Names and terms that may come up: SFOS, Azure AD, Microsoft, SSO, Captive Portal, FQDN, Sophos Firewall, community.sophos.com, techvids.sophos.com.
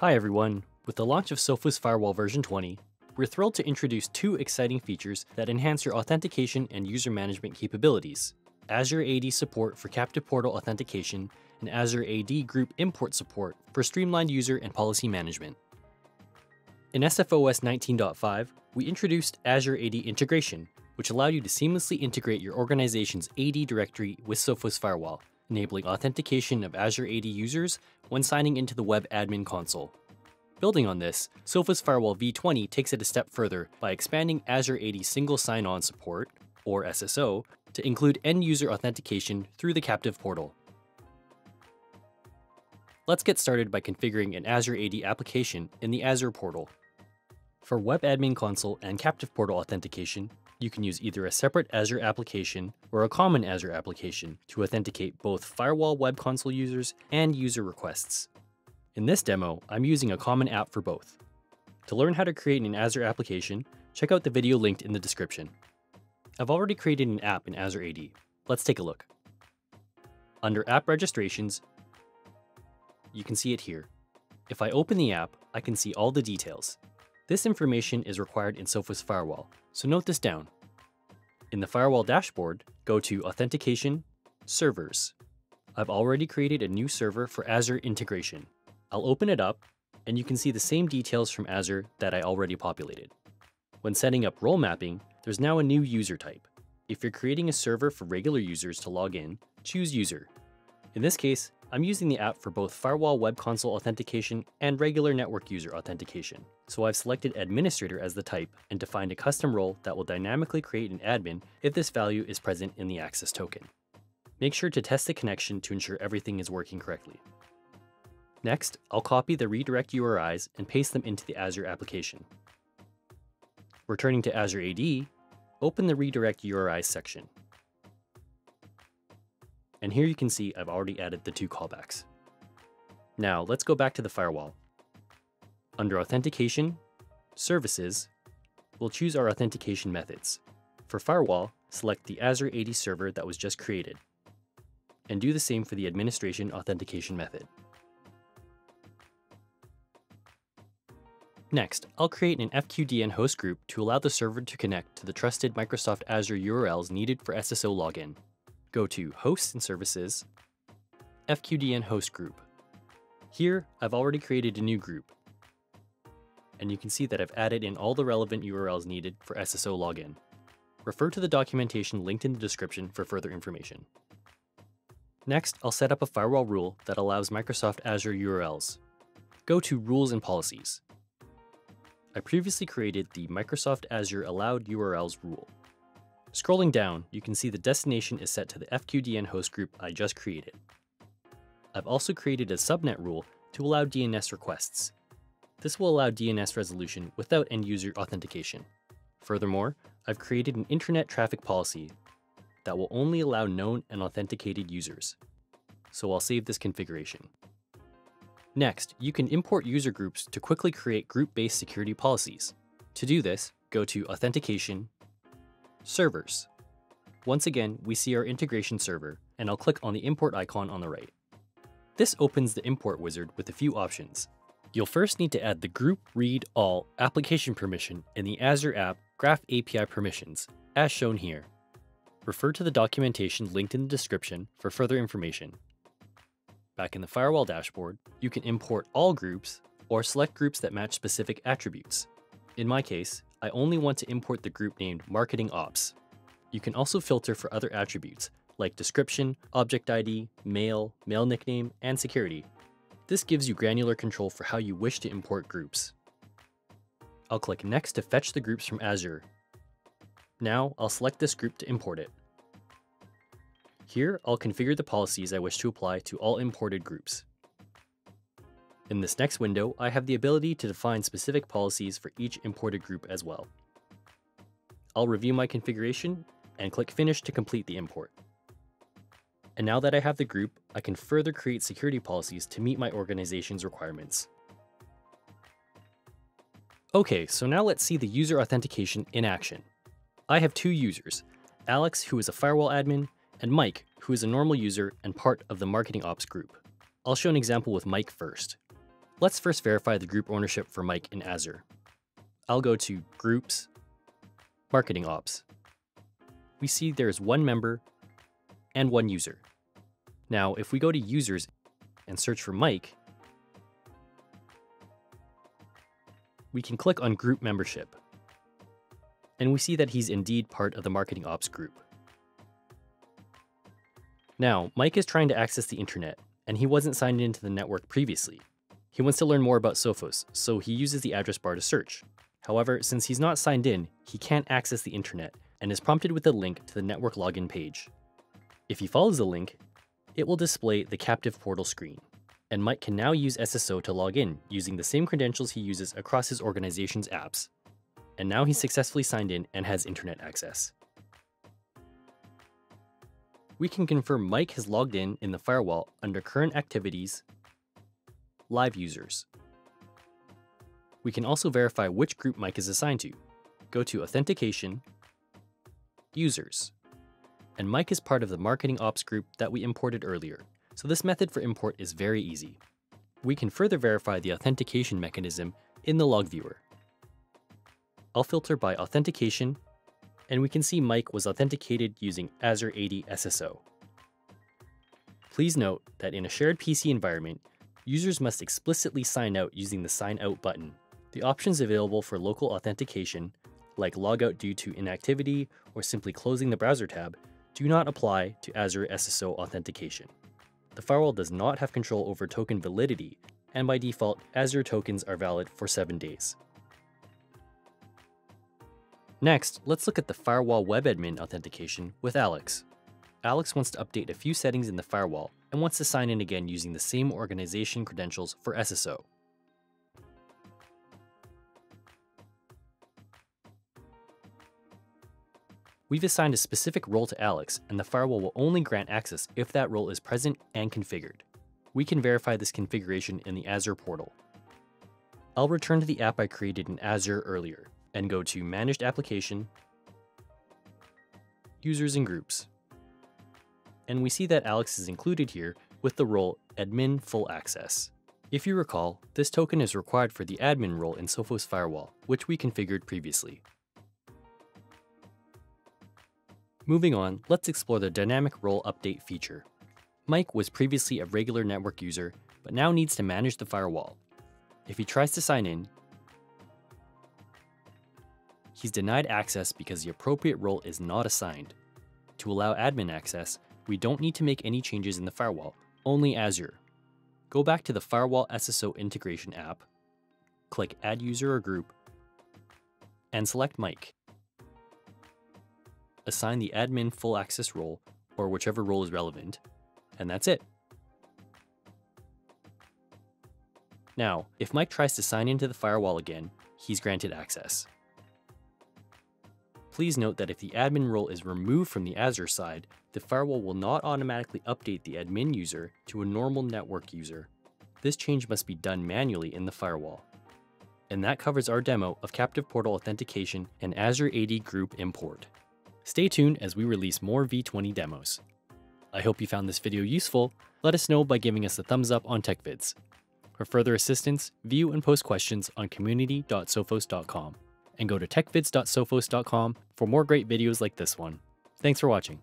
Hi everyone! With the launch of Sophos Firewall version 20, we're thrilled to introduce two exciting features that enhance your authentication and user management capabilities: Azure AD support for captive portal authentication and Azure AD group import support for streamlined user and policy management. In SFOS 19.5, we introduced Azure AD integration, which allowed you to seamlessly integrate your organization's AD directory with Sophos Firewall, enabling authentication of Azure AD users when signing into the web admin console. Building on this, Sophos Firewall v20 takes it a step further by expanding Azure AD single sign-on support, or SSO, to include end-user authentication through the captive portal. Let's get started by configuring an Azure AD application in the Azure portal. For web admin console and captive portal authentication, you can use either a separate Azure application or a common Azure application to authenticate both Firewall web console users and user requests. In this demo, I'm using a common app for both. To learn how to create an Azure application, check out the video linked in the description. I've already created an app in Azure AD. Let's take a look. Under App Registrations, you can see it here. If I open the app, I can see all the details. This information is required in Sophos Firewall, so note this down. In the Firewall dashboard, go to Authentication, Servers. I've already created a new server for Azure integration. I'll open it up, and you can see the same details from Azure that I already populated. When setting up role mapping, there's now a new user type. If you're creating a server for regular users to log in, choose User. In this case, I'm using the app for both Firewall Web Console authentication and regular network user authentication, so I've selected Administrator as the type and defined a custom role that will dynamically create an admin if this value is present in the access token. Make sure to test the connection to ensure everything is working correctly. Next, I'll copy the redirect URIs and paste them into the Azure application. Returning to Azure AD, open the Redirect URIs section. And here you can see I've already added the two callbacks. Now let's go back to the firewall. Under Authentication, Services, we'll choose our authentication methods. For Firewall, select the Azure AD server that was just created, and do the same for the Administration Authentication method. Next, I'll create an FQDN host group to allow the server to connect to the trusted Microsoft Azure URLs needed for SSO login. Go to Hosts and Services, FQDN Host Group. Here, I've already created a new group, and you can see that I've added in all the relevant URLs needed for SSO login. Refer to the documentation linked in the description for further information. Next, I'll set up a firewall rule that allows Microsoft Azure URLs. Go to Rules and Policies. I previously created the Microsoft Azure Allowed URLs rule. Scrolling down, you can see the destination is set to the FQDN host group I just created. I've also created a subnet rule to allow DNS requests. This will allow DNS resolution without end-user authentication. Furthermore, I've created an internet traffic policy that will only allow known and authenticated users. So I'll save this configuration. Next, you can import user groups to quickly create group-based security policies. To do this, go to Authentication, Servers. Once again, we see our integration server, and I'll click on the import icon on the right. This opens the import wizard with a few options. You'll first need to add the group read all application permission in the Azure app Graph API permissions, as shown here. Refer to the documentation linked in the description for further information. Back in the firewall dashboard, you can import all groups or select groups that match specific attributes. In my case, I only want to import the group named Marketing Ops. You can also filter for other attributes like description, object ID, mail, mail nickname, and security. This gives you granular control for how you wish to import groups. I'll click Next to fetch the groups from Azure. Now I'll select this group to import it. Here, I'll configure the policies I wish to apply to all imported groups. In this next window, I have the ability to define specific policies for each imported group as well. I'll review my configuration and click Finish to complete the import. And now that I have the group, I can further create security policies to meet my organization's requirements. Okay, so now let's see the user authentication in action. I have two users, Alex, who is a firewall admin, and Mike, who is a normal user and part of the Marketing Ops group. I'll show an example with Mike first. Let's first verify the group ownership for Mike in Azure. I'll go to Groups, Marketing Ops. We see there's one member and one user. Now, if we go to Users and search for Mike, we can click on Group Membership, and we see that he's indeed part of the Marketing Ops group. Now, Mike is trying to access the internet, and he wasn't signed into the network previously. He wants to learn more about Sophos, so he uses the address bar to search. However, since he's not signed in, he can't access the internet, and is prompted with a link to the network login page. If he follows the link, it will display the captive portal screen, and Mike can now use SSO to log in using the same credentials he uses across his organization's apps. And now he's successfully signed in and has internet access. We can confirm Mike has logged in the firewall under Current Activities, Live Users. We can also verify which group Mike is assigned to. Go to Authentication, Users, and Mike is part of the Marketing Ops group that we imported earlier, so this method for import is very easy. We can further verify the authentication mechanism in the log viewer. I'll filter by authentication, and we can see Mike was authenticated using Azure AD SSO. Please note that in a shared PC environment, users must explicitly sign out using the Sign Out button. The options available for local authentication, like logout due to inactivity or simply closing the browser tab, do not apply to Azure SSO authentication. The firewall does not have control over token validity, and by default, Azure tokens are valid for 7 days. Next, let's look at the firewall web admin authentication with Alex. Alex wants to update a few settings in the firewall and wants to sign in again using the same organization credentials for SSO. We've assigned a specific role to Alex, and the firewall will only grant access if that role is present and configured. We can verify this configuration in the Azure portal. I'll return to the app I created in Azure earlier, and go to Managed Application, Users and Groups. And we see that Alex is included here with the role Admin Full Access. If you recall, this token is required for the admin role in Sophos Firewall, which we configured previously. Moving on, let's explore the Dynamic Role Update feature. Mike was previously a regular network user, but now needs to manage the firewall. If he tries to sign in, he's denied access because the appropriate role is not assigned. To allow admin access, we don't need to make any changes in the firewall, only Azure. Go back to the Firewall SSO Integration app, click Add User or Group, and select Mike. Assign the admin full access role, or whichever role is relevant, and that's it. Now, if Mike tries to sign into the firewall again, he's granted access. Please note that if the admin role is removed from the Azure side, the firewall will not automatically update the admin user to a normal network user. This change must be done manually in the firewall. And that covers our demo of Captive Portal Authentication and Azure AD Group Import. Stay tuned as we release more V20 demos. I hope you found this video useful. Let us know by giving us a thumbs up on TechVids. For further assistance, view and post questions on community.sophos.com. and go to techvids.sophos.com for more great videos like this one. Thanks for watching.